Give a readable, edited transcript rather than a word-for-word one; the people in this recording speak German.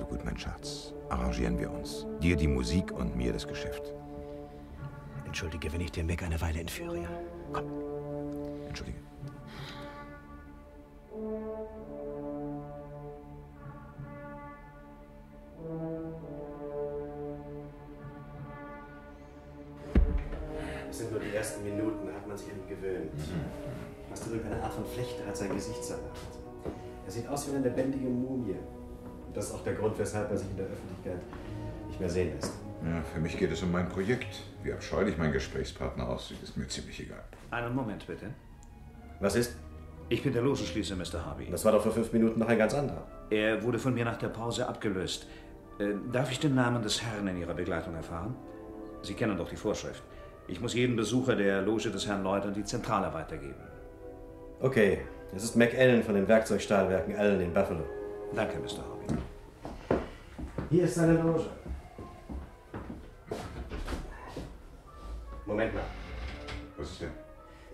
Also gut, mein Schatz. Arrangieren wir uns. Dir die Musik und mir das Geschäft. Entschuldige, wenn ich den Mac eine Weile entführe. Komm. Entschuldige. Das sind nur die ersten Minuten, da hat man sich an ihn gewöhnt. Was darüber eine Art von Flechte hat sein Gesicht zerlacht. Er sieht aus wie eine lebendige Mumie. Und das ist auch der Grund, weshalb er sich in der Öffentlichkeit nicht mehr sehen lässt. Ja, für mich geht es um mein Projekt. Wie abscheulich mein Gesprächspartner aussieht, ist mir ziemlich egal. Einen Moment bitte. Was ist? Ich bin der Logenschließer, Mr. Harvey. Das war doch vor 5 Minuten noch ein ganz anderer. Er wurde von mir nach der Pause abgelöst. Darf ich den Namen des Herrn in Ihrer Begleitung erfahren? Sie kennen doch die Vorschrift. Ich muss jedem Besucher der Loge des Herrn Leutern die Zentrale weitergeben. Okay, es ist Mac Allen von den Werkzeugstahlwerken Allen in Buffalo. Danke, Mr. Hobby. Hier ist seine Loge. Moment mal. Was ist denn?